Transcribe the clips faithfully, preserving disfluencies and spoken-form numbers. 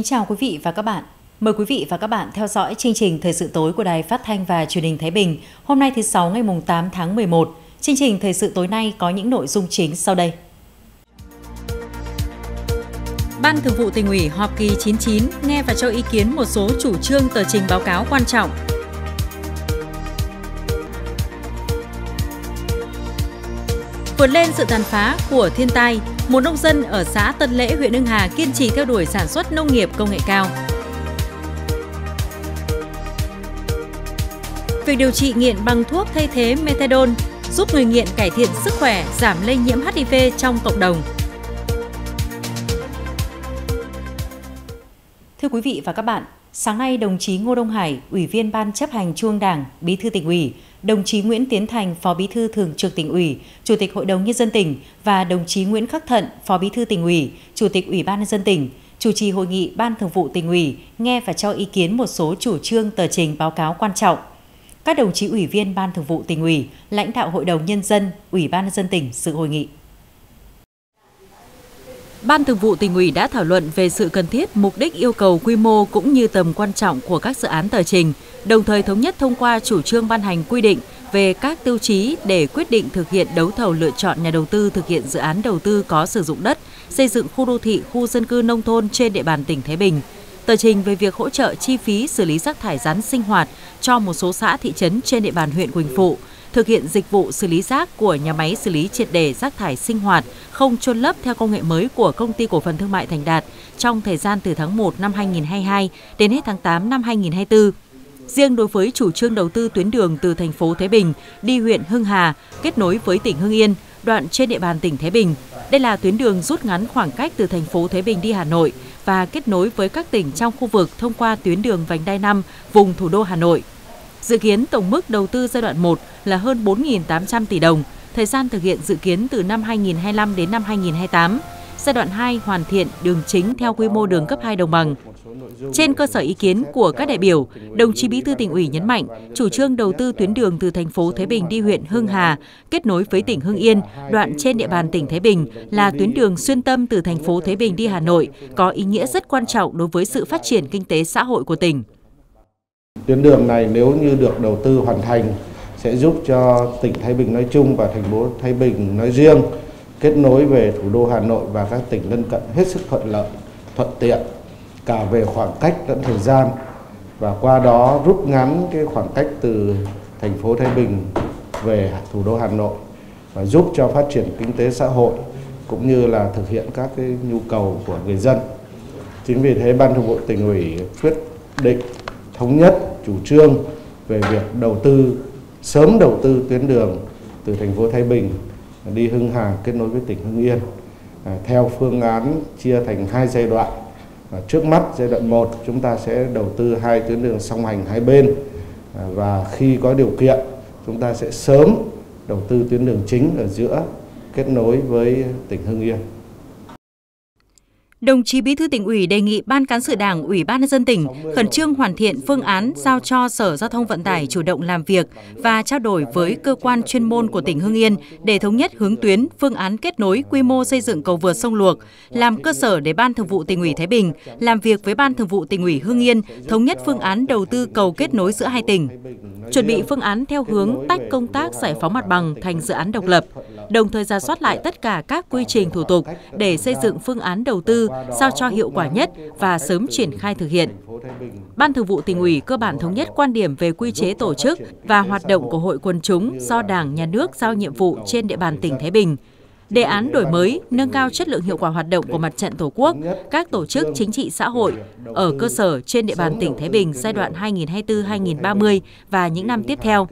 Kính chào quý vị và các bạn. Mời quý vị và các bạn theo dõi chương trình Thời sự tối của Đài Phát thanh và Truyền hình Thái Bình. Hôm nay thứ Sáu ngày tám tháng mười một. Chương trình Thời sự tối nay có những nội dung chính sau đây. Ban Thường vụ Tỉnh ủy họp kỳ chín mươi chín nghe và cho ý kiến một số chủ trương tờ trình báo cáo quan trọng. Vượt lên sự tàn phá của thiên tai, một nông dân ở xã Tân Lễ, huyện Hưng Hà kiên trì theo đuổi sản xuất nông nghiệp công nghệ cao. Việc điều trị nghiện bằng thuốc thay thế methadone giúp người nghiện cải thiện sức khỏe, giảm lây nhiễm H I V trong cộng đồng. Thưa quý vị và các bạn, sáng nay đồng chí Ngô Đông Hải, Ủy viên Ban Chấp hành Trung ương Đảng, Bí thư Tỉnh ủy, đồng chí Nguyễn Tiến Thành, Phó Bí thư Thường trực Tỉnh ủy, Chủ tịch Hội đồng Nhân dân tỉnh và đồng chí Nguyễn Khắc Thận, Phó Bí thư Tỉnh ủy, Chủ tịch Ủy ban Nhân dân tỉnh, chủ trì hội nghị Ban Thường vụ Tỉnh ủy nghe và cho ý kiến một số chủ trương tờ trình báo cáo quan trọng. Các đồng chí Ủy viên Ban Thường vụ Tỉnh ủy, lãnh đạo Hội đồng Nhân dân, Ủy ban Nhân dân tỉnh dự hội nghị. Ban Thường vụ Tỉnh ủy đã thảo luận về sự cần thiết, mục đích, yêu cầu, quy mô cũng như tầm quan trọng của các dự án tờ trình, đồng thời thống nhất thông qua chủ trương ban hành quy định về các tiêu chí để quyết định thực hiện đấu thầu lựa chọn nhà đầu tư thực hiện dự án đầu tư có sử dụng đất, xây dựng khu đô thị, khu dân cư nông thôn trên địa bàn tỉnh Thái Bình. Tờ trình về việc hỗ trợ chi phí xử lý rác thải rắn sinh hoạt cho một số xã thị trấn trên địa bàn huyện Quỳnh Phụ, thực hiện dịch vụ xử lý rác của nhà máy xử lý triệt để rác thải sinh hoạt không chôn lấp theo công nghệ mới của Công ty Cổ phần Thương mại Thành Đạt trong thời gian từ tháng một năm hai nghìn không trăm hai mươi hai đến hết tháng tám năm hai nghìn không trăm hai mươi tư. Riêng đối với chủ trương đầu tư tuyến đường từ thành phố Thái Bình đi huyện Hưng Hà kết nối với tỉnh Hưng Yên, đoạn trên địa bàn tỉnh Thái Bình. Đây là tuyến đường rút ngắn khoảng cách từ thành phố Thái Bình đi Hà Nội và kết nối với các tỉnh trong khu vực thông qua tuyến đường vành đai năm vùng thủ đô Hà Nội. Dự kiến tổng mức đầu tư giai đoạn một là hơn bốn nghìn tám trăm tỷ đồng, thời gian thực hiện dự kiến từ năm hai nghìn không trăm hai mươi lăm đến năm hai nghìn không trăm hai mươi tám. Giai đoạn hai hoàn thiện đường chính theo quy mô đường cấp hai đồng bằng. Trên cơ sở ý kiến của các đại biểu, đồng chí Bí thư Tỉnh ủy nhấn mạnh chủ trương đầu tư tuyến đường từ thành phố Thái Bình đi huyện Hưng Hà kết nối với tỉnh Hưng Yên, đoạn trên địa bàn tỉnh Thái Bình là tuyến đường xuyên tâm từ thành phố Thái Bình đi Hà Nội, có ý nghĩa rất quan trọng đối với sự phát triển kinh tế xã hội của tỉnh. Tuyến đường này nếu như được đầu tư hoàn thành sẽ giúp cho tỉnh Thái Bình nói chung và thành phố Thái Bình nói riêng kết nối về thủ đô Hà Nội và các tỉnh lân cận hết sức thuận lợi, thuận tiện cả về khoảng cách lẫn thời gian, và qua đó rút ngắn cái khoảng cách từ thành phố Thái Bình về thủ đô Hà Nội và giúp cho phát triển kinh tế xã hội cũng như là thực hiện các cái nhu cầu của người dân. Chính vì thế Ban Thường vụ Tỉnh ủy quyết định thống nhất chủ trương về việc đầu tư sớm đầu tư tuyến đường từ thành phố Thái Bình đi Hưng Hà kết nối với tỉnh Hưng Yên theo phương án chia thành hai giai đoạn. Trước mắt giai đoạn một chúng ta sẽ đầu tư hai tuyến đường song hành hai bên, và khi có điều kiện chúng ta sẽ sớm đầu tư tuyến đường chính ở giữa kết nối với tỉnh Hưng Yên. Đồng chí Bí thư Tỉnh ủy đề nghị Ban Cán sự Đảng, Ủy ban Nhân dân tỉnh khẩn trương hoàn thiện phương án giao cho Sở Giao thông Vận tải chủ động làm việc và trao đổi với cơ quan chuyên môn của tỉnh Hưng Yên để thống nhất hướng tuyến, phương án kết nối, quy mô xây dựng cầu vượt sông Luộc, làm cơ sở để Ban Thường vụ Tỉnh ủy Thái Bình làm việc với Ban Thường vụ Tỉnh ủy Hưng Yên thống nhất phương án đầu tư cầu kết nối giữa hai tỉnh, chuẩn bị phương án theo hướng tách công tác giải phóng mặt bằng thành dự án độc lập, đồng thời rà soát lại tất cả các quy trình thủ tục để xây dựng phương án đầu tư sao cho hiệu quả nhất và sớm triển khai thực hiện. Ban Thường vụ Tỉnh ủy cơ bản thống nhất quan điểm về quy chế tổ chức và hoạt động của Hội Quần chúng do Đảng, Nhà nước giao nhiệm vụ trên địa bàn tỉnh Thái Bình. Đề án đổi mới, nâng cao chất lượng hiệu quả hoạt động của Mặt trận Tổ quốc, các tổ chức chính trị xã hội ở cơ sở trên địa bàn tỉnh Thái Bình giai đoạn hai nghìn không trăm hai mươi tư đến hai nghìn không trăm ba mươi và những năm tiếp theo.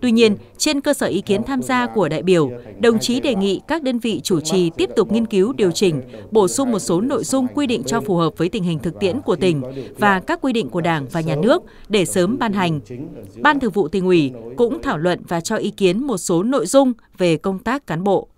Tuy nhiên, trên cơ sở ý kiến tham gia của đại biểu, đồng chí đề nghị các đơn vị chủ trì tiếp tục nghiên cứu, điều chỉnh, bổ sung một số nội dung quy định cho phù hợp với tình hình thực tiễn của tỉnh và các quy định của Đảng và Nhà nước để sớm ban hành. Ban Thường vụ Tỉnh ủy cũng thảo luận và cho ý kiến một số nội dung về công tác cán bộ.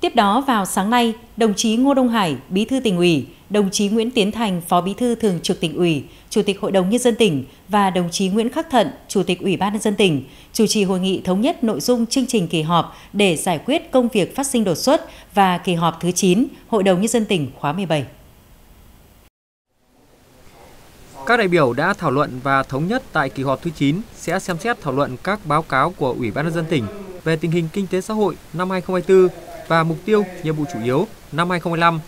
Tiếp đó vào sáng nay, đồng chí Ngô Đông Hải, Bí thư Tỉnh ủy, đồng chí Nguyễn Tiến Thành, Phó Bí thư Thường trực Tỉnh ủy, Chủ tịch Hội đồng Nhân dân tỉnh và đồng chí Nguyễn Khắc Thận, Chủ tịch Ủy ban Nhân dân tỉnh, chủ trì hội nghị thống nhất nội dung chương trình kỳ họp để giải quyết công việc phát sinh đột xuất và kỳ họp thứ chín Hội đồng Nhân dân tỉnh khóa mười bảy. Các đại biểu đã thảo luận và thống nhất tại kỳ họp thứ chín sẽ xem xét thảo luận các báo cáo của Ủy ban nhân dân tỉnh về tình hình kinh tế xã hội năm hai không hai tư và mục tiêu, nhiệm vụ chủ yếu năm hai không hai lăm,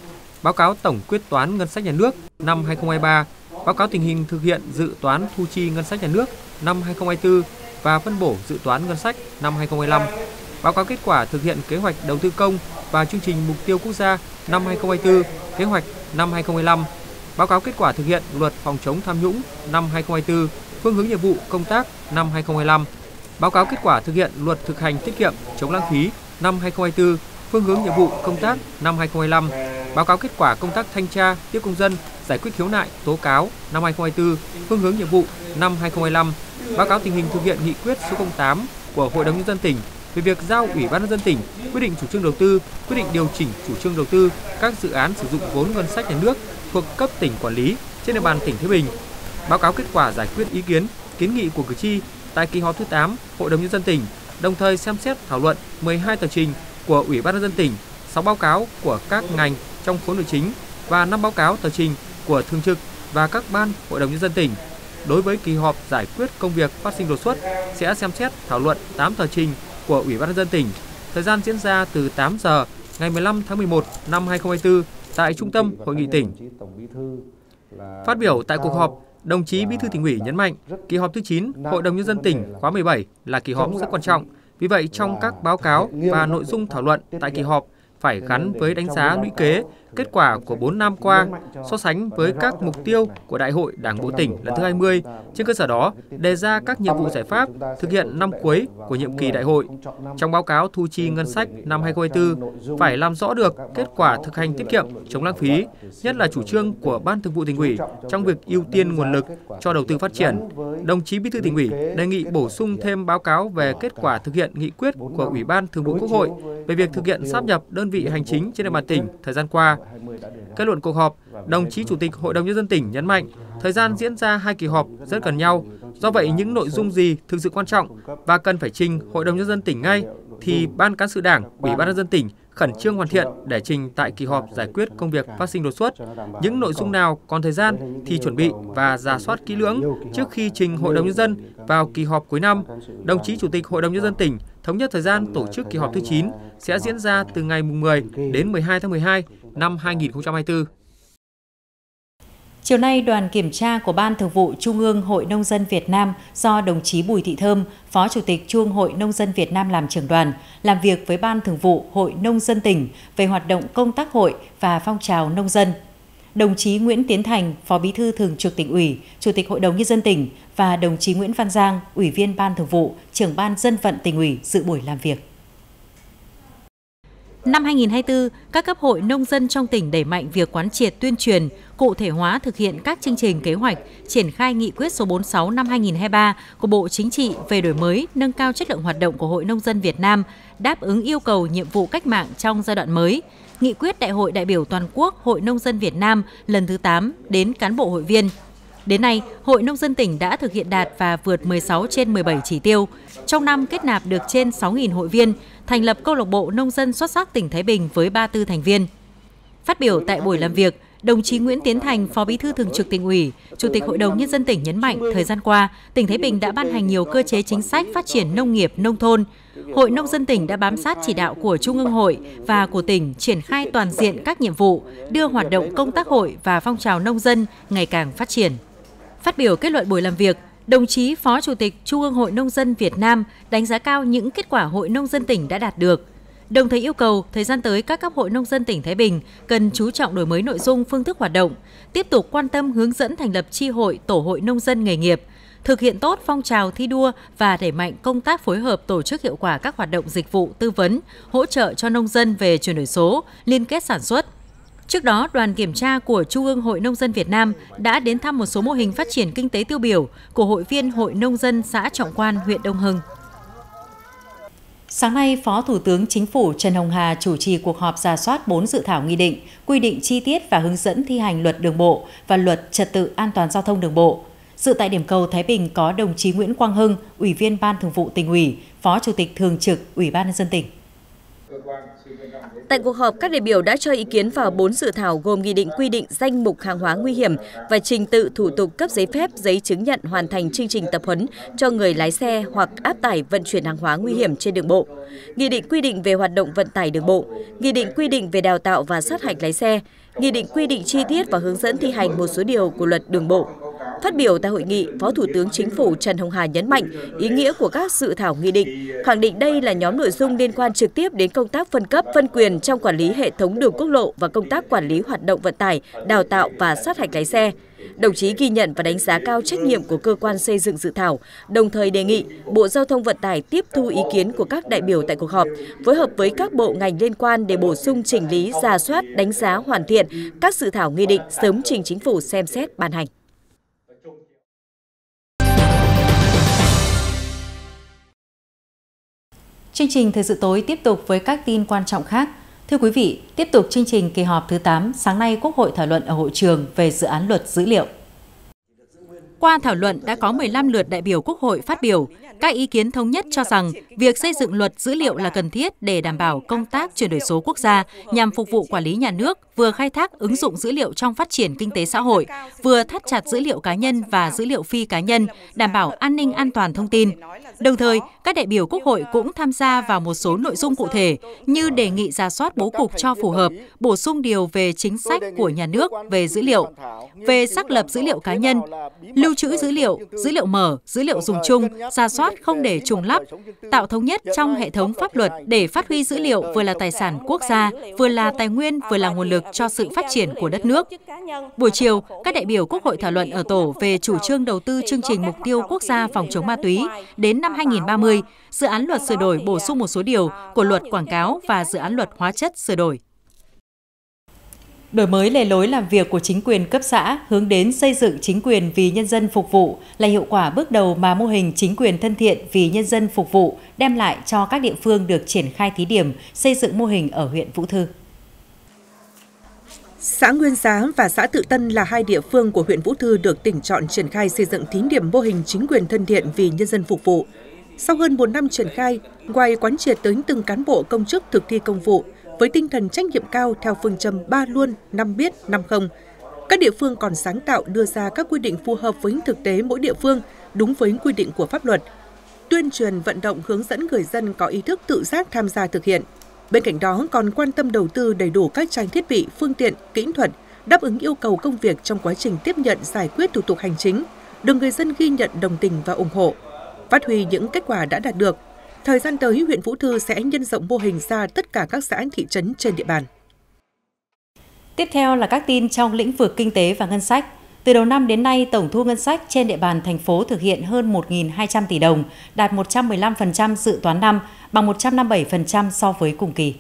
báo cáo tổng quyết toán ngân sách nhà nước năm hai không hai ba, báo cáo tình hình thực hiện dự toán thu chi ngân sách nhà nước năm hai không hai tư và phân bổ dự toán ngân sách năm hai không hai lăm, báo cáo kết quả thực hiện kế hoạch đầu tư công và chương trình mục tiêu quốc gia năm hai không hai tư, kế hoạch năm hai không hai lăm, báo cáo kết quả thực hiện luật phòng chống tham nhũng năm hai không hai tư, phương hướng nhiệm vụ công tác năm hai không hai lăm, báo cáo kết quả thực hiện luật thực hành tiết kiệm chống lãng phí năm hai không hai tư, phương hướng nhiệm vụ công tác năm hai không hai lăm, báo cáo kết quả công tác thanh tra, tiếp công dân, giải quyết khiếu nại, tố cáo năm hai không hai tư, phương hướng nhiệm vụ năm hai không hai lăm, báo cáo tình hình thực hiện nghị quyết số không tám của Hội đồng nhân dân tỉnh về việc giao Ủy ban nhân dân tỉnh quyết định chủ trương đầu tư, quyết định điều chỉnh chủ trương đầu tư các dự án sử dụng vốn ngân sách nhà nước thuộc cấp tỉnh quản lý trên địa bàn tỉnh Thái Bình, báo cáo kết quả giải quyết ý kiến, kiến nghị của cử tri tại kỳ họp thứ tám Hội đồng nhân dân tỉnh, đồng thời xem xét thảo luận mười hai tờ trình của Ủy ban nhân dân tỉnh, sáu báo cáo của các ngành trong khối nội chính và năm báo cáo tờ trình của thường trực và các ban Hội đồng nhân dân tỉnh. Đối với kỳ họp giải quyết công việc phát sinh đột xuất sẽ xem xét thảo luận tám tờ trình của Ủy ban nhân dân tỉnh. Thời gian diễn ra từ tám giờ ngày mười lăm tháng mười một năm hai không hai tư tại Trung tâm Hội nghị tỉnh. Phát biểu tại cuộc họp, đồng chí Bí thư Tỉnh ủy nhấn mạnh kỳ họp thứ chín Hội đồng nhân dân tỉnh khóa mười bảy là kỳ họp rất quan trọng. Vì vậy, trong các báo cáo và nội dung thảo luận tại kỳ họp phải gắn với đánh giá lũy kế kết quả của bốn năm qua, so sánh với các mục tiêu của Đại hội Đảng bộ tỉnh lần thứ hai mươi, trên cơ sở đó đề ra các nhiệm vụ giải pháp thực hiện năm cuối của nhiệm kỳ đại hội. Trong báo cáo thu chi ngân sách năm hai không hai tư phải làm rõ được kết quả thực hành tiết kiệm chống lãng phí, nhất là chủ trương của Ban Thường vụ Tỉnh ủy trong việc ưu tiên nguồn lực cho đầu tư phát triển. Đồng chí Bí thư Tỉnh ủy đề nghị bổ sung thêm báo cáo về kết quả thực hiện nghị quyết của Ủy ban Thường vụ Quốc hội về việc thực hiện sáp nhập đơn vị hành chính trên địa bàn tỉnh thời gian qua. Kết luận cuộc họp, đồng chí Chủ tịch Hội đồng nhân dân tỉnh nhấn mạnh thời gian diễn ra hai kỳ họp rất gần nhau, do vậy những nội dung gì thực sự quan trọng và cần phải trình Hội đồng nhân dân tỉnh ngay thì Ban Cán sự Đảng, Ủy ban nhân dân tỉnh khẩn trương hoàn thiện để trình tại kỳ họp giải quyết công việc phát sinh đột xuất. Những nội dung nào còn thời gian thì chuẩn bị và rà soát kỹ lưỡng trước khi trình Hội đồng nhân dân vào kỳ họp cuối năm. Đồng chí Chủ tịch Hội đồng nhân dân tỉnh thống nhất thời gian tổ chức kỳ họp thứ chín sẽ diễn ra từ ngày mười đến mười hai tháng mười hai năm hai nghìn không trăm hai mươi tư. Chiều nay, đoàn kiểm tra của Ban Thường vụ Trung ương Hội Nông dân Việt Nam do đồng chí Bùi Thị Thơm, Phó Chủ tịch Trung ương Hội Nông dân Việt Nam làm trưởng đoàn, làm việc với Ban Thường vụ Hội Nông dân tỉnh về hoạt động công tác hội và phong trào nông dân. Đồng chí Nguyễn Tiến Thành, Phó Bí thư Thường trực Tỉnh ủy, Chủ tịch Hội đồng nhân dân tỉnh và đồng chí Nguyễn Văn Giang, Ủy viên Ban Thường vụ, Trưởng ban Dân vận Tỉnh ủy dự buổi làm việc. Năm hai không hai tư, các cấp hội nông dân trong tỉnh đẩy mạnh việc quán triệt tuyên truyền, cụ thể hóa thực hiện các chương trình kế hoạch, triển khai nghị quyết số bốn mươi sáu năm hai nghìn không trăm hai mươi ba của Bộ Chính trị về đổi mới, nâng cao chất lượng hoạt động của Hội Nông dân Việt Nam, đáp ứng yêu cầu nhiệm vụ cách mạng trong giai đoạn mới. Nghị quyết Đại hội đại biểu toàn quốc Hội Nông dân Việt Nam lần thứ tám đến cán bộ hội viên. Đến nay, Hội Nông dân tỉnh đã thực hiện đạt và vượt mười sáu trên mười bảy chỉ tiêu. Trong năm kết nạp được trên sáu nghìn hội viên, thành lập câu lạc bộ nông dân xuất sắc tỉnh Thái Bình với ba mươi tư thành viên. Phát biểu tại buổi làm việc, đồng chí Nguyễn Tiến Thành, Phó Bí thư Thường trực Tỉnh ủy, Chủ tịch Hội đồng nhân dân tỉnh nhấn mạnh thời gian qua, tỉnh Thái Bình đã ban hành nhiều cơ chế chính sách phát triển nông nghiệp nông thôn. Hội Nông dân tỉnh đã bám sát chỉ đạo của Trung ương Hội và của tỉnh triển khai toàn diện các nhiệm vụ, đưa hoạt động công tác hội và phong trào nông dân ngày càng phát triển. Phát biểu kết luận buổi làm việc, đồng chí Phó Chủ tịch Trung ương Hội Nông dân Việt Nam đánh giá cao những kết quả Hội Nông dân tỉnh đã đạt được. Đồng thời yêu cầu thời gian tới các cấp Hội Nông dân tỉnh Thái Bình cần chú trọng đổi mới nội dung phương thức hoạt động, tiếp tục quan tâm hướng dẫn thành lập chi hội, tổ hội nông dân nghề nghiệp, thực hiện tốt phong trào thi đua và đẩy mạnh công tác phối hợp tổ chức hiệu quả các hoạt động dịch vụ tư vấn, hỗ trợ cho nông dân về chuyển đổi số, liên kết sản xuất. Trước đó, đoàn kiểm tra của Trung ương Hội Nông dân Việt Nam đã đến thăm một số mô hình phát triển kinh tế tiêu biểu của hội viên Hội Nông dân xã Trọng Quan, huyện Đông Hưng. Sáng nay, Phó Thủ tướng Chính phủ Trần Hồng Hà chủ trì cuộc họp rà soát bốn dự thảo nghị định, quy định chi tiết và hướng dẫn thi hành luật đường bộ và luật trật tự an toàn giao thông đường bộ. Dự tại điểm cầu Thái Bình có đồng chí Nguyễn Quang Hưng, Ủy viên Ban Thường vụ Tỉnh ủy, Phó Chủ tịch Thường trực Ủy ban nhân dân tỉnh. Tại cuộc họp, các đại biểu đã cho ý kiến vào bốn dự thảo gồm nghị định quy định danh mục hàng hóa nguy hiểm và trình tự thủ tục cấp giấy phép, giấy chứng nhận hoàn thành chương trình tập huấn cho người lái xe hoặc áp tải vận chuyển hàng hóa nguy hiểm trên đường bộ, nghị định quy định về hoạt động vận tải đường bộ, nghị định quy định về đào tạo và sát hạch lái xe, nghị định quy định chi tiết và hướng dẫn thi hành một số điều của luật đường bộ. Phát biểu tại hội nghị, Phó Thủ tướng Chính phủ Trần Hồng Hà nhấn mạnh ý nghĩa của các dự thảo nghị định, khẳng định đây là nhóm nội dung liên quan trực tiếp đến công tác phân cấp, phân quyền trong quản lý hệ thống đường quốc lộ và công tác quản lý hoạt động vận tải, đào tạo và sát hạch lái xe. Đồng chí ghi nhận và đánh giá cao trách nhiệm của cơ quan xây dựng dự thảo, đồng thời đề nghị Bộ Giao thông Vận tải tiếp thu ý kiến của các đại biểu tại cuộc họp, phối hợp với các bộ ngành liên quan để bổ sung chỉnh lý, rà soát, đánh giá hoàn thiện các dự thảo nghị định sớm trình Chính phủ xem xét ban hành. Chương trình Thời sự tối tiếp tục với các tin quan trọng khác. Thưa quý vị, tiếp tục chương trình kỳ họp thứ tám, sáng nay Quốc hội thảo luận ở hội trường về dự án luật dữ liệu. Qua thảo luận đã có mười lăm lượt đại biểu Quốc hội phát biểu. Các ý kiến thống nhất cho rằng việc xây dựng luật dữ liệu là cần thiết để đảm bảo công tác chuyển đổi số quốc gia nhằm phục vụ quản lý nhà nước, vừa khai thác ứng dụng dữ liệu trong phát triển kinh tế xã hội, vừa thắt chặt dữ liệu cá nhân và dữ liệu phi cá nhân, đảm bảo an ninh an toàn thông tin. Đồng thời, các đại biểu Quốc hội cũng tham gia vào một số nội dung cụ thể như đề nghị rà soát bố cục cho phù hợp, bổ sung điều về chính sách của nhà nước về dữ liệu, về xác lập dữ liệu cá nhân, lưu trữ dữ liệu, dữ liệu mở, dữ liệu dùng chung, rà soát không để trùng lắp, tạo thống nhất trong hệ thống pháp luật để phát huy dữ liệu vừa là tài sản quốc gia, vừa là tài nguyên, vừa là nguồn lực cho sự phát triển của đất nước. Buổi chiều, các đại biểu Quốc hội thảo luận ở tổ về chủ trương đầu tư chương trình mục tiêu quốc gia phòng chống ma túy đến năm hai nghìn không trăm ba mươi, dự án luật sửa đổi bổ sung một số điều của luật quảng cáo và dự án luật hóa chất sửa đổi. Đổi mới lề lối làm việc của chính quyền cấp xã hướng đến xây dựng chính quyền vì nhân dân phục vụ là hiệu quả bước đầu mà mô hình chính quyền thân thiện vì nhân dân phục vụ đem lại cho các địa phương được triển khai thí điểm xây dựng mô hình ở huyện Vũ Thư. Xã Nguyên Xá và xã Tự Tân là hai địa phương của huyện Vũ Thư được tỉnh chọn triển khai xây dựng thí điểm mô hình chính quyền thân thiện vì nhân dân phục vụ. Sau hơn bốn năm triển khai, ngoài quán triệt tới từng cán bộ công chức thực thi công vụ, với tinh thần trách nhiệm cao theo phương châm ba luôn, năm biết, năm không. Các địa phương còn sáng tạo đưa ra các quy định phù hợp với thực tế mỗi địa phương, đúng với quy định của pháp luật. Tuyên truyền vận động hướng dẫn người dân có ý thức tự giác tham gia thực hiện. Bên cạnh đó còn quan tâm đầu tư đầy đủ các trang thiết bị, phương tiện, kỹ thuật, đáp ứng yêu cầu công việc trong quá trình tiếp nhận giải quyết thủ tục hành chính, được người dân ghi nhận đồng tình và ủng hộ. Phát huy những kết quả đã đạt được, thời gian tới, huyện Vũ Thư sẽ nhân rộng mô hình ra tất cả các xã thị trấn trên địa bàn. Tiếp theo là các tin trong lĩnh vực kinh tế và ngân sách. Từ đầu năm đến nay, tổng thu ngân sách trên địa bàn thành phố thực hiện hơn một nghìn hai trăm tỷ đồng, đạt một trăm mười lăm phần trăm dự toán năm, bằng một trăm năm mươi bảy phần trăm so với cùng kỳ.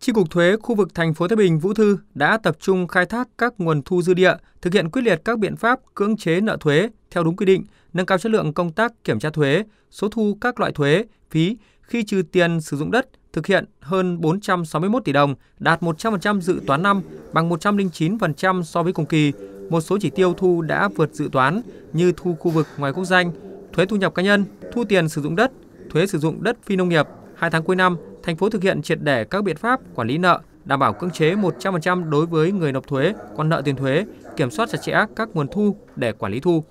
Chi cục thuế khu vực thành phố Thái Bình, Vũ Thư đã tập trung khai thác các nguồn thu dư địa, thực hiện quyết liệt các biện pháp cưỡng chế nợ thuế theo đúng quy định, nâng cao chất lượng công tác kiểm tra thuế, số thu các loại thuế, phí khi trừ tiền sử dụng đất thực hiện hơn bốn trăm sáu mươi mốt tỷ đồng, đạt một trăm phần trăm dự toán năm, bằng một trăm lẻ chín phần trăm so với cùng kỳ. Một số chỉ tiêu thu đã vượt dự toán như thu khu vực ngoài quốc danh, thuế thu nhập cá nhân, thu tiền sử dụng đất, thuế sử dụng đất phi nông nghiệp. Hai tháng cuối năm, thành phố thực hiện triệt để các biện pháp quản lý nợ, đảm bảo cưỡng chế một trăm phần trăm đối với người nộp thuế, còn nợ tiền thuế, kiểm soát chặt chẽ các nguồn thu để quản lý thu.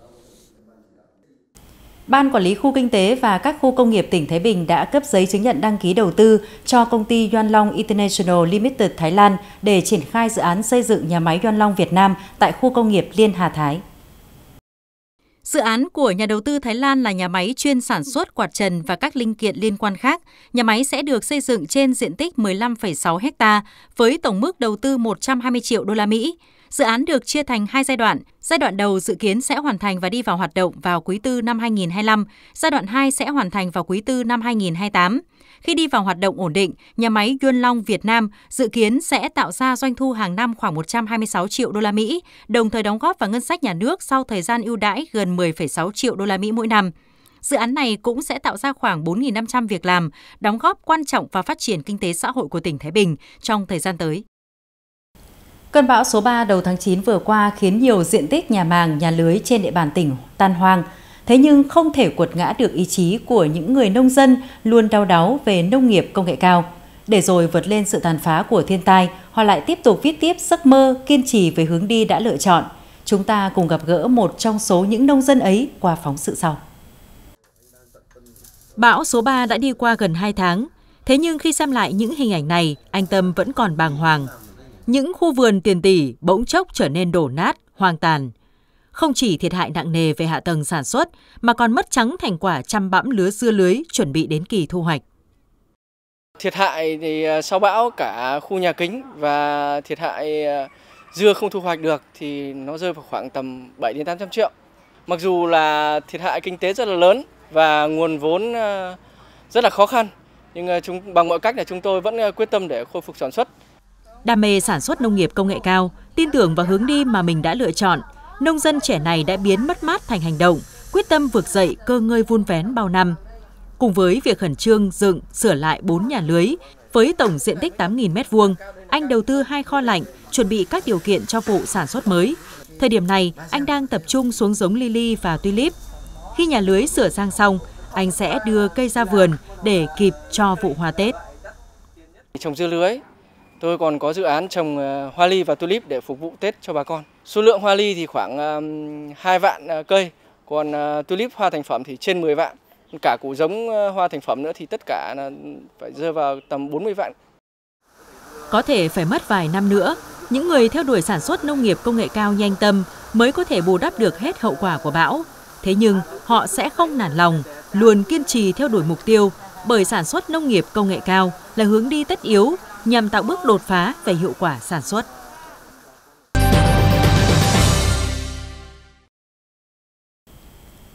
Ban Quản lý Khu Kinh tế và các khu công nghiệp tỉnh Thái Bình đã cấp giấy chứng nhận đăng ký đầu tư cho công ty Yuanlong International Limited Thái Lan để triển khai dự án xây dựng nhà máy Yuanlong Việt Nam tại khu công nghiệp Liên Hà Thái. Dự án của nhà đầu tư Thái Lan là nhà máy chuyên sản xuất quạt trần và các linh kiện liên quan khác. Nhà máy sẽ được xây dựng trên diện tích mười lăm phẩy sáu ha với tổng mức đầu tư một trăm hai mươi triệu đô la Mỹ. Dự án được chia thành hai giai đoạn. Giai đoạn đầu dự kiến sẽ hoàn thành và đi vào hoạt động vào quý tư năm hai nghìn không trăm hai mươi lăm. Giai đoạn hai sẽ hoàn thành vào quý tư năm hai nghìn không trăm hai mươi tám. Khi đi vào hoạt động ổn định, nhà máy Yuanlong Việt Nam dự kiến sẽ tạo ra doanh thu hàng năm khoảng một trăm hai mươi sáu triệu đô la Mỹ, đồng thời đóng góp vào ngân sách nhà nước sau thời gian ưu đãi gần mười phẩy sáu triệu đô la Mỹ mỗi năm. Dự án này cũng sẽ tạo ra khoảng bốn nghìn năm trăm việc làm, đóng góp quan trọng vào phát triển kinh tế xã hội của tỉnh Thái Bình trong thời gian tới. Cơn bão số ba đầu tháng chín vừa qua khiến nhiều diện tích nhà màng, nhà lưới trên địa bàn tỉnh tan hoang. Thế nhưng không thể quật ngã được ý chí của những người nông dân luôn đau đáu về nông nghiệp công nghệ cao. Để rồi vượt lên sự tàn phá của thiên tai, họ lại tiếp tục viết tiếp giấc mơ, kiên trì về hướng đi đã lựa chọn. Chúng ta cùng gặp gỡ một trong số những nông dân ấy qua phóng sự sau. Bão số ba đã đi qua gần hai tháng. Thế nhưng khi xem lại những hình ảnh này, anh Tâm vẫn còn bàng hoàng. Những khu vườn tiền tỷ bỗng chốc trở nên đổ nát, hoang tàn. Không chỉ thiệt hại nặng nề về hạ tầng sản xuất, mà còn mất trắng thành quả chăm bẵm lứa dưa lưới chuẩn bị đến kỳ thu hoạch. Thiệt hại thì sau bão cả khu nhà kính và thiệt hại dưa không thu hoạch được thì nó rơi vào khoảng tầm bảy đến tám trăm triệu. Mặc dù là thiệt hại kinh tế rất là lớn và nguồn vốn rất là khó khăn, nhưng chúng bằng mọi cách là chúng tôi vẫn quyết tâm để khôi phục sản xuất. Đam mê sản xuất nông nghiệp công nghệ cao, tin tưởng vào hướng đi mà mình đã lựa chọn, nông dân trẻ này đã biến mất mát thành hành động, quyết tâm vực dậy cơ ngơi vun vén bao năm. Cùng với việc khẩn trương dựng, sửa lại bốn nhà lưới, với tổng diện tích tám nghìn mét vuông, anh đầu tư hai kho lạnh, chuẩn bị các điều kiện cho vụ sản xuất mới. Thời điểm này, anh đang tập trung xuống giống lily và tulip. Khi nhà lưới sửa sang xong, anh sẽ đưa cây ra vườn để kịp cho vụ hoa Tết. Trồng dưa lưới, tôi còn có dự án trồng hoa ly và tulip để phục vụ Tết cho bà con. Số lượng hoa ly thì khoảng hai vạn cây, còn tulip hoa thành phẩm thì trên mười vạn. Cả củ giống hoa thành phẩm nữa thì tất cả phải rơi vào tầm bốn mươi vạn. Có thể phải mất vài năm nữa, những người theo đuổi sản xuất nông nghiệp công nghệ cao nhanh tâm mới có thể bù đắp được hết hậu quả của bão. Thế nhưng họ sẽ không nản lòng, luôn kiên trì theo đuổi mục tiêu, bởi sản xuất nông nghiệp công nghệ cao là hướng đi tất yếu nhằm tạo bước đột phá về hiệu quả sản xuất.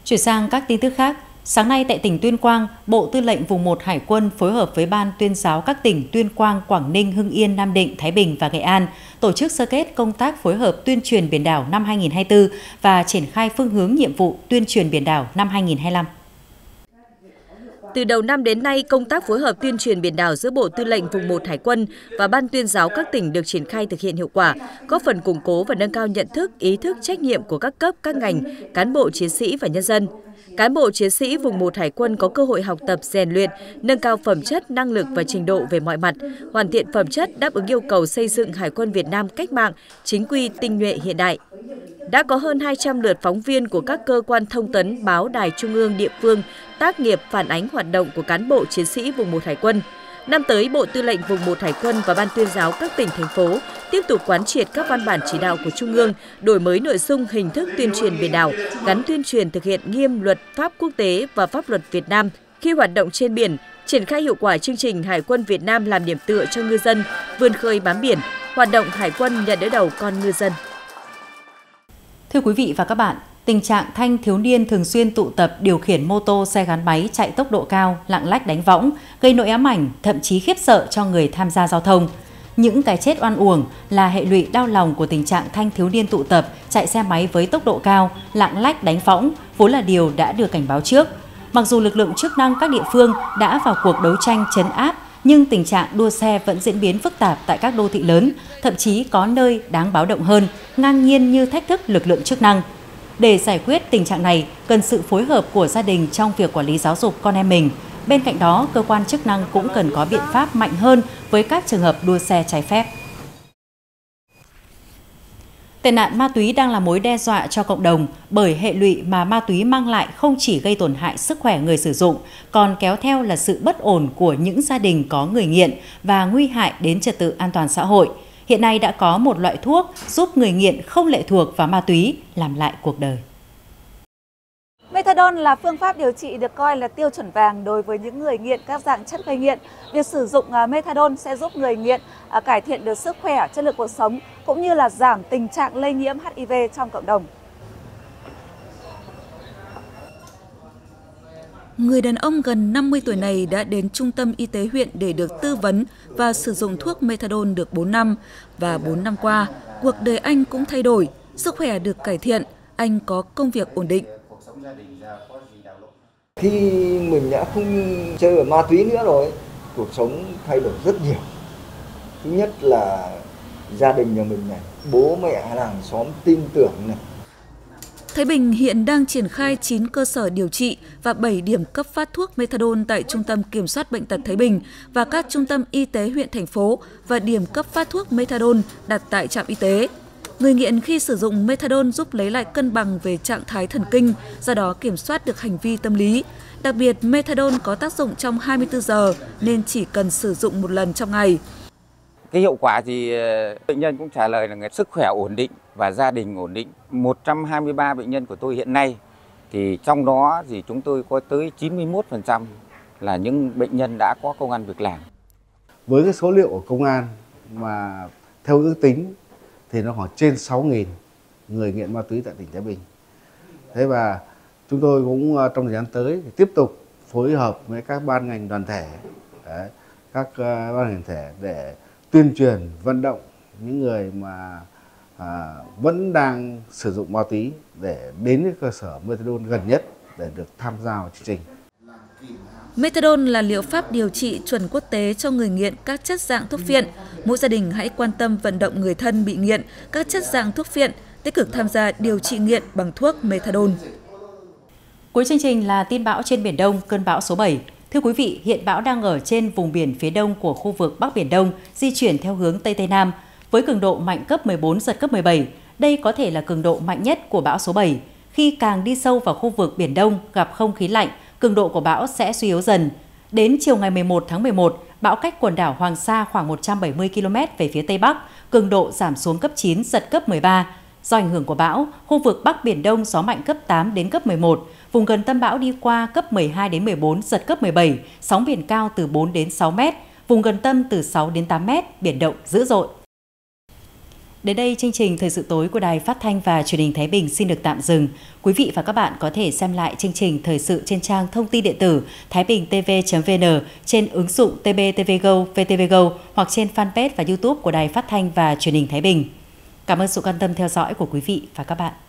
Chuyển sang các tin tức khác. Sáng nay tại tỉnh Tuyên Quang, Bộ Tư lệnh Vùng một Hải quân phối hợp với Ban tuyên giáo các tỉnh Tuyên Quang, Quảng Ninh, Hưng Yên, Nam Định, Thái Bình và Nghệ An tổ chức sơ kết công tác phối hợp tuyên truyền biển đảo năm hai nghìn không trăm hai mươi tư và triển khai phương hướng nhiệm vụ tuyên truyền biển đảo năm hai nghìn không trăm hai mươi lăm. Từ đầu năm đến nay, công tác phối hợp tuyên truyền biển đảo giữa Bộ Tư lệnh Vùng một Hải quân và Ban tuyên giáo các tỉnh được triển khai thực hiện hiệu quả, góp phần củng cố và nâng cao nhận thức, ý thức, trách nhiệm của các cấp, các ngành, cán bộ, chiến sĩ và nhân dân. Cán bộ chiến sĩ Vùng một Hải quân có cơ hội học tập, rèn luyện, nâng cao phẩm chất, năng lực và trình độ về mọi mặt, hoàn thiện phẩm chất đáp ứng yêu cầu xây dựng Hải quân Việt Nam cách mạng, chính quy, tinh nhuệ, hiện đại. Đã có hơn hai trăm lượt phóng viên của các cơ quan thông tấn, báo đài trung ương, địa phương tác nghiệp phản ánh hoạt động của cán bộ chiến sĩ Vùng một Hải quân. Năm tới, Bộ Tư lệnh Vùng một Hải quân và Ban tuyên giáo các tỉnh, thành phố tiếp tục quán triệt các văn bản chỉ đạo của Trung ương, đổi mới nội dung, hình thức tuyên truyền biển đảo, gắn tuyên truyền thực hiện nghiêm luật pháp quốc tế và pháp luật Việt Nam khi hoạt động trên biển, triển khai hiệu quả chương trình Hải quân Việt Nam làm điểm tựa cho ngư dân vươn khơi bám biển, hoạt động hải quân nhận đỡ đầu con ngư dân. Thưa quý vị và các bạn, tình trạng thanh thiếu niên thường xuyên tụ tập điều khiển mô tô, xe gắn máy chạy tốc độ cao, lạng lách đánh võng, gây nỗi ám ảnh, thậm chí khiếp sợ cho người tham gia giao thông. Những cái chết oan uổng là hệ lụy đau lòng của tình trạng thanh thiếu niên tụ tập, chạy xe máy với tốc độ cao, lạng lách đánh võng, vốn là điều đã được cảnh báo trước. Mặc dù lực lượng chức năng các địa phương đã vào cuộc đấu tranh trấn áp, nhưng tình trạng đua xe vẫn diễn biến phức tạp tại các đô thị lớn, thậm chí có nơi đáng báo động hơn, ngang nhiên như thách thức lực lượng chức năng. Để giải quyết tình trạng này, cần sự phối hợp của gia đình trong việc quản lý giáo dục con em mình. Bên cạnh đó, cơ quan chức năng cũng cần có biện pháp mạnh hơn với các trường hợp đua xe trái phép. Tệ nạn ma túy đang là mối đe dọa cho cộng đồng, bởi hệ lụy mà ma túy mang lại không chỉ gây tổn hại sức khỏe người sử dụng, còn kéo theo là sự bất ổn của những gia đình có người nghiện và nguy hại đến trật tự an toàn xã hội. Hiện nay đã có một loại thuốc giúp người nghiện không lệ thuộc vào ma túy, làm lại cuộc đời. Methadone là phương pháp điều trị được coi là tiêu chuẩn vàng đối với những người nghiện các dạng chất gây nghiện. Việc sử dụng methadone sẽ giúp người nghiện cải thiện được sức khỏe, chất lượng cuộc sống, cũng như là giảm tình trạng lây nhiễm H I V trong cộng đồng. Người đàn ông gần năm mươi tuổi này đã đến trung tâm y tế huyện để được tư vấn và sử dụng thuốc methadone được bốn năm. Và bốn năm qua, cuộc đời anh cũng thay đổi, sức khỏe được cải thiện, anh có công việc ổn định. Khi mình đã không chơi ở ma túy nữa rồi, cuộc sống thay đổi rất nhiều. Thứ nhất là gia đình nhà mình này, bố mẹ, hàng xóm tin tưởng này. Thái Bình hiện đang triển khai chín cơ sở điều trị và bảy điểm cấp phát thuốc methadone tại Trung tâm Kiểm soát Bệnh tật Thái Bình và các trung tâm y tế huyện, thành phố và điểm cấp phát thuốc methadone đặt tại trạm y tế. Người nghiện khi sử dụng methadone giúp lấy lại cân bằng về trạng thái thần kinh, do đó kiểm soát được hành vi tâm lý. Đặc biệt, methadone có tác dụng trong hai mươi tư giờ nên chỉ cần sử dụng một lần trong ngày. Cái hiệu quả thì bệnh nhân cũng trả lời là người sức khỏe ổn định và gia đình ổn định. một trăm hai mươi ba bệnh nhân của tôi hiện nay thì trong đó thì chúng tôi có tới chín mươi mốt phần trăm là những bệnh nhân đã có công ăn việc làm. Với cái số liệu của công an mà theo ước tính thì nó khoảng trên sáu nghìn người nghiện ma túy tại tỉnh Thái Bình. Thế và chúng tôi cũng trong thời gian tới thì tiếp tục phối hợp với các ban ngành đoàn thể, đấy, các ban ngành thể để tuyên truyền, vận động những người mà à, vẫn đang sử dụng ma túy để đến với cơ sở methadone gần nhất để được tham gia vào chương trình. Methadone là liệu pháp điều trị chuẩn quốc tế cho người nghiện các chất dạng thuốc phiện. Mỗi gia đình hãy quan tâm vận động người thân bị nghiện các chất dạng thuốc phiện, tích cực tham gia điều trị nghiện bằng thuốc methadone. Cuối chương trình là tin bão trên Biển Đông, cơn bão số bảy. Thưa quý vị, hiện bão đang ở trên vùng biển phía đông của khu vực Bắc Biển Đông, di chuyển theo hướng Tây Tây Nam, với cường độ mạnh cấp mười bốn, giật cấp mười bảy. Đây có thể là cường độ mạnh nhất của bão số bảy. Khi càng đi sâu vào khu vực Biển Đông, gặp không khí lạnh, cường độ của bão sẽ suy yếu dần. Đến chiều ngày mười một tháng mười một, bão cách quần đảo Hoàng Sa khoảng một trăm bảy mươi ki lô mét về phía Tây Bắc, cường độ giảm xuống cấp chín, giật cấp mười ba. Do ảnh hưởng của bão, khu vực Bắc Biển Đông gió mạnh cấp tám đến cấp mười một, vùng gần tâm bão đi qua cấp mười hai đến mười bốn, giật cấp mười bảy, sóng biển cao từ bốn đến sáu mét, vùng gần tâm từ sáu đến tám mét, biển động dữ dội. Đến đây, chương trình Thời sự tối của Đài Phát thanh và Truyền hình Thái Bình xin được tạm dừng. Quý vị và các bạn có thể xem lại chương trình Thời sự trên trang thông tin điện tử thái bình t v chấm v n, trên ứng dụng tê bê tê vê Go, vê tê vê Go hoặc trên fanpage và YouTube của Đài Phát thanh và Truyền hình Thái Bình. Cảm ơn sự quan tâm theo dõi của quý vị và các bạn.